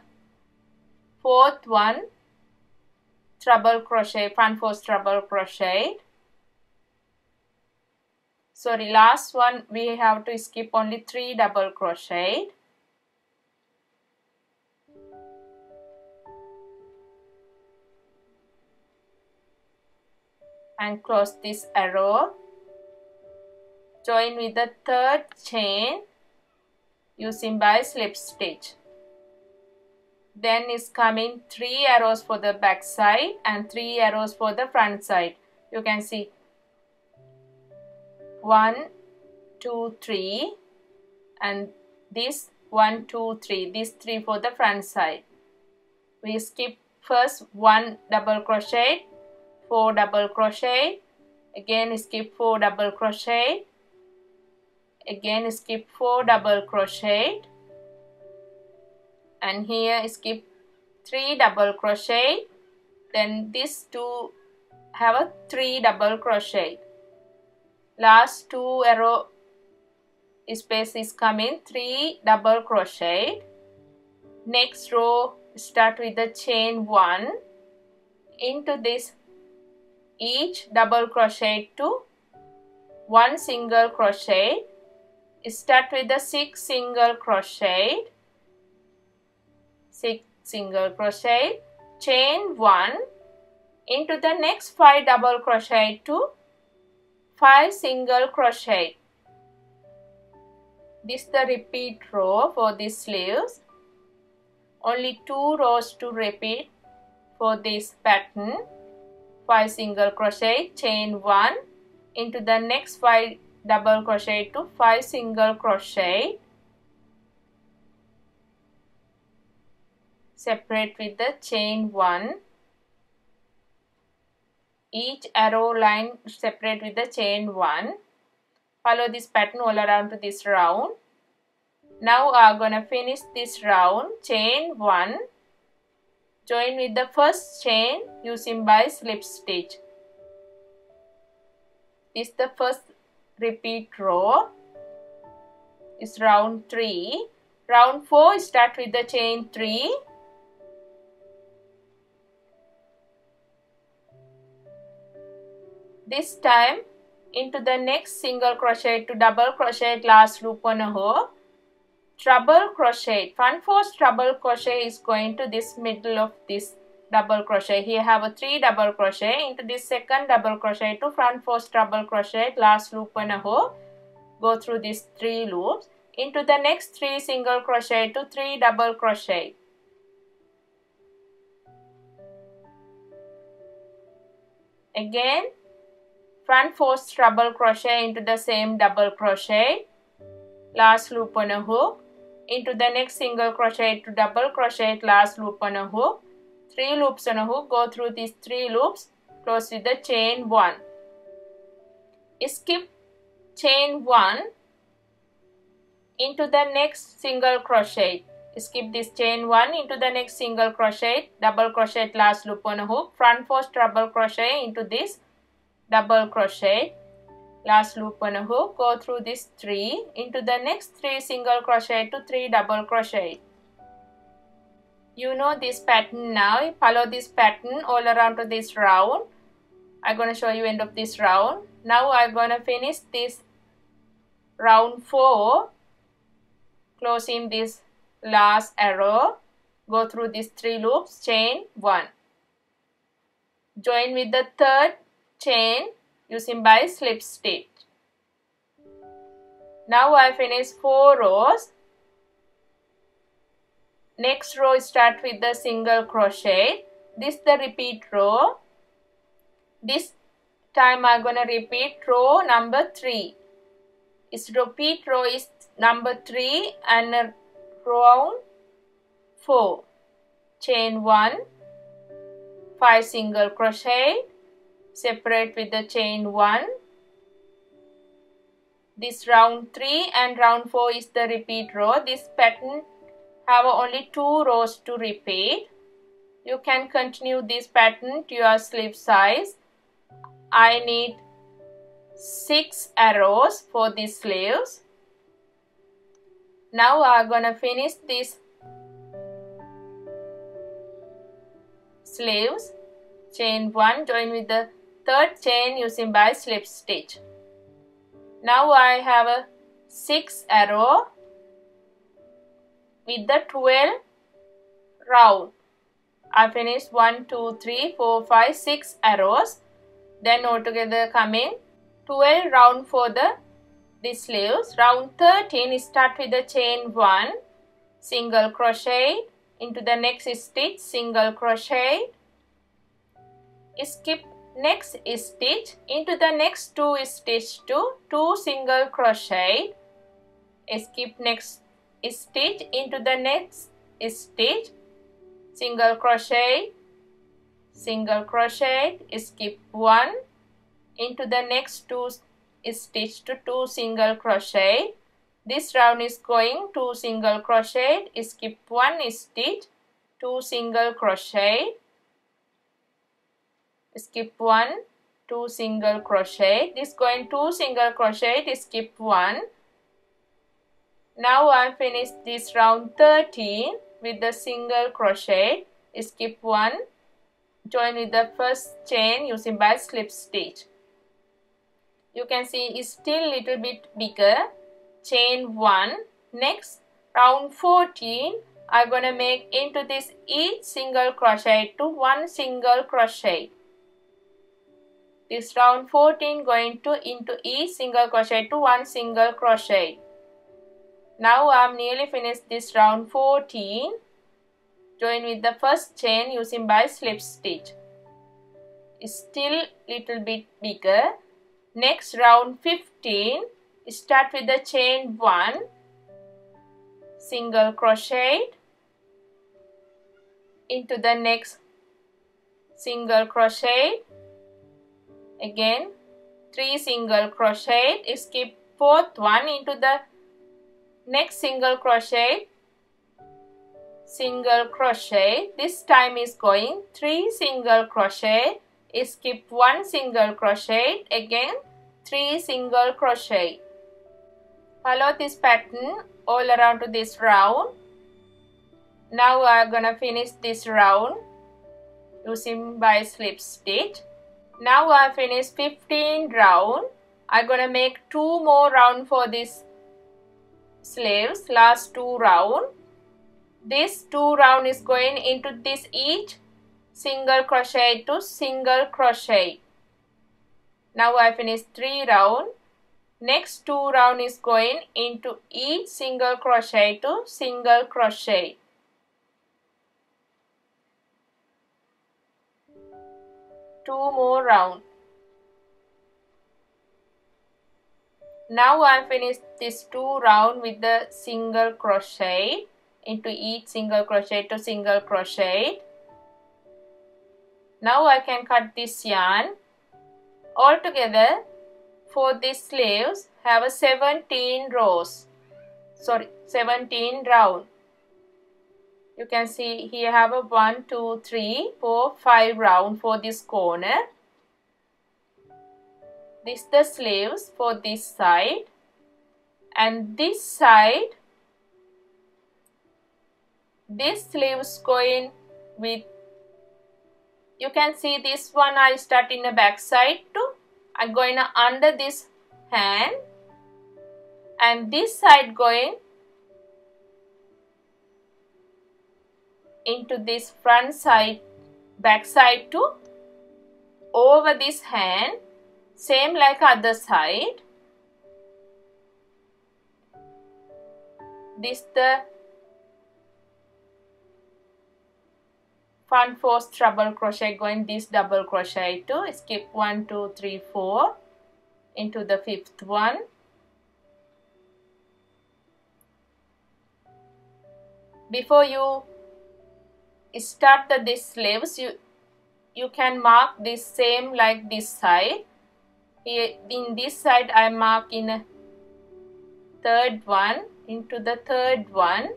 fourth one, double crochet, front four double crochet. Sorry, last one we have to skip only three double crochet. And close this arrow, join with the third chain using by slip stitch. Then is coming three arrows for the back side and three arrows for the front side. You can see one, two, three, and this one, two, three, these three for the front side. We skip first one double crochet, four double crochet, again skip four double crochet, again skip four double crochet, and here skip three double crochet, then these two have a three double crochet, last two arrow space is coming three double crochet. Next row start with the chain one into this each double crochet to one single crochet. Start with the six single crochet, six single crochet, chain one into the next five double crochet to five single crochet. This is the repeat row for these sleeves. Only two rows to repeat for this pattern. Five single crochet, chain one into the next five double crochet to five single crochet. Separate with the chain one. Each arrow line separate with the chain one. Follow this pattern all around to this round. Now we are gonna finish this round. Chain one, join with the first chain using by slip stitch. This is the first repeat row. It's round three. Round four, start with the chain three. This time into the next single crochet to double crochet last loop on a row. Treble crochet, one fourth treble crochet is going to this middle of this double crochet. Here have a three double crochet into this second double crochet to front fourth treble crochet last loop and a row. Go through these three loops into the next three single crochet to three double crochet. Again front fourth treble crochet into the same double crochet last loop on a hook into the next single crochet to double crochet last loop on a hook. Three loops on a hook, go through these three loops, close with the chain one. Skip chain one into the next single crochet. Skip this chain one into the next single crochet, double crochet last loop on a hook, front post double crochet into this double crochet last loop on a hook, go through this three into the next three single crochet to three double crochet. You know this pattern now. Follow this pattern all around to this round. I'm going to show you end of this round. Now I'm going to finish this round four. Closing this last arrow. Go through these three loops. Chain one. Join with the third chain using by slip stitch. Now I finish four rows. Next row start with the single crochet. This is the repeat row. This time I'm gonna repeat row number three. It's repeat row is number three and round four. Chain one, five single crochet, separate with the chain one. This round three and round four is the repeat row. This pattern have only two rows to repeat. You can continue this pattern to your sleeve size. I need six arrows for these sleeves. Now we are gonna finish these sleeves. Chain one, join with the third chain using by slip stitch. Now I have a six arrow with the twelve round. I finished one, two, three, four, five, six arrows. Then altogether coming twelve round for the these sleeves. Round thirteen, start with the chain one, single crochet into the next stitch, single crochet. Skip next stitch into the next two stitch to two single crochet. Skip next stitch into the next stitch, single crochet, single crochet, skip one into the next two stitch to two single crochet. This round is going two single crochet, skip one stitch, two single crochet, skip one, two single crochet. This going two single crochet, skip one. Now I finish this round thirteen with the single crochet, skip one, join with the first chain using by slip stitch. You can see it's still little bit bigger. Chain one. Next round fourteen, I'm gonna make into this each single crochet to one single crochet. This round fourteen going to into each single crochet to one single crochet. Now I'm nearly finished this round fourteen. Join with the first chain using by slip stitch. It's still little bit bigger. Next round fifteen, start with the chain one, single crochet into the next single crochet, again three single crochet, skip fourth one into the next single crochet, single crochet, this time is going three single crochet, skip one single crochet, again three single crochet. Follow this pattern all around to this round. Now we are gonna finish this round using by slip stitch. Now I finished fifteen round. I'm gonna make two more round for this sleeves, last two round. This two round is going into this each single crochet to single crochet. Now I finished three round. Next two round is going into each single crochet to single crochet. Two more round. Now I finished this two round with the single crochet into each single crochet to single crochet. Now I can cut this yarn. Altogether, for these sleeves have a seventeen rows, sorry, seventeen round. You can see here have a one, two, three, four, five round for this corner. This the sleeves for this side, and this side, this sleeves going with. You can see this one I start in the back side too. I'm going to under this hand, and this side going into this front side, back side too, over this hand, same like other side. This the front post treble crochet going this double crochet too, skip one, two, three, four into the fifth one. Before you start the this sleeves, you you can mark this same like this side. Here in this side I mark in a third one into the third one.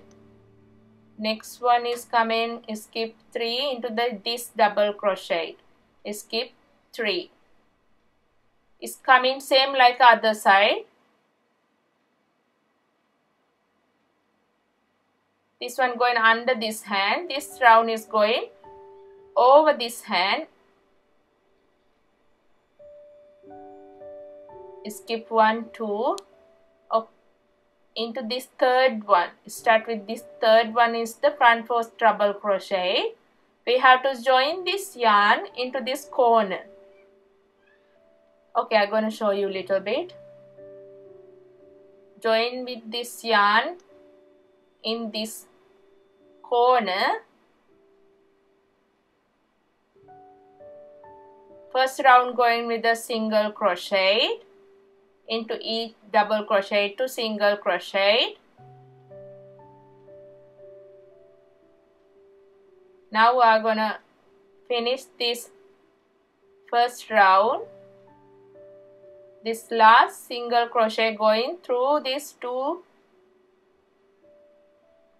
Next one is coming, skip three into the this double crochet, skip three. It's coming same like other side. This one going under this hand, this round is going over this hand, skip one, two. Into this third one, start with this third one is the front post treble crochet. We have to join this yarn into this corner. Okay, I'm going to show you a little bit. Join with this yarn in this corner. First round going with a single crochet into each double crochet to single crochet. Now we are gonna finish this first round. This last single crochet going through these two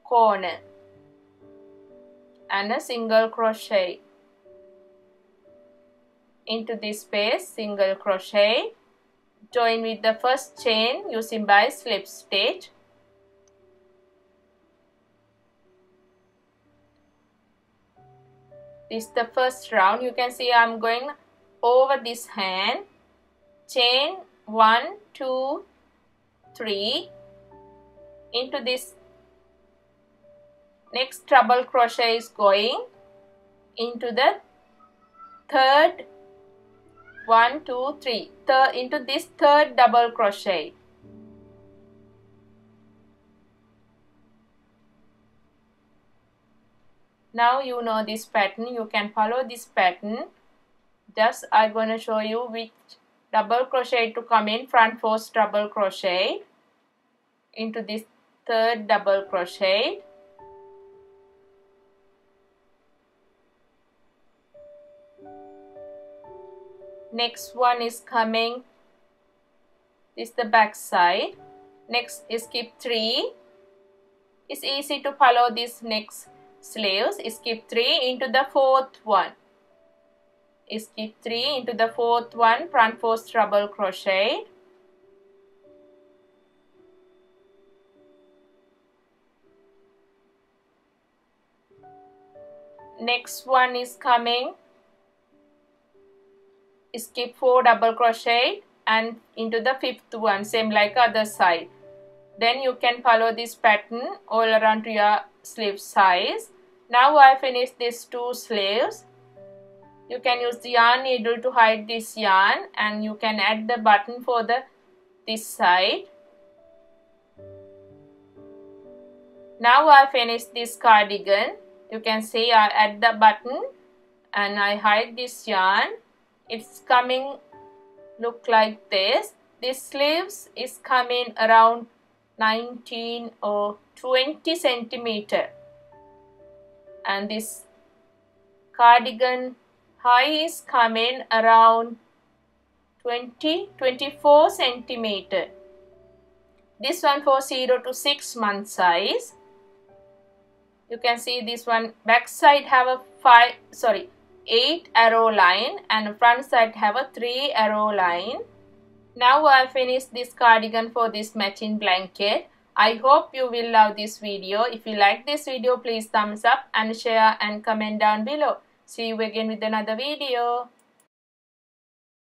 corners and a single crochet into this space, single crochet. Join with the first chain using by slip stitch. This is the first round. You can see I'm going over this hand, chain one, two, three, into this next double crochet is going into the third one, two, three, third into this third double crochet. Now you know this pattern, you can follow this pattern. Just I'm going to show you which double crochet to come in. Front post double crochet into this third double crochet, next one is coming, this is the back side, next skip three. It's easy to follow this next sleeves. Skip three into the fourth one, skip three into the fourth one, front post double crochet, next one is coming, skip four double crochet and into the fifth one, same like other side. Then you can follow this pattern all around to your sleeve size. Now I finish these two sleeves. You can use the yarn needle to hide this yarn, and you can add the button for the this side. Now I finish this cardigan. You can see I add the button and I hide this yarn. It's coming look like this. This sleeves is coming around nineteen or twenty centimeter, and this cardigan high is coming around twenty, twenty-four centimeter. This one for zero to six month size. You can see this one back side have a five, sorry, eight arrow line, and front side have a three arrow line. Now I finish this cardigan for this matching blanket. I hope you will love this video. If you like this video, please thumbs up and share and comment down below. See you again with another video.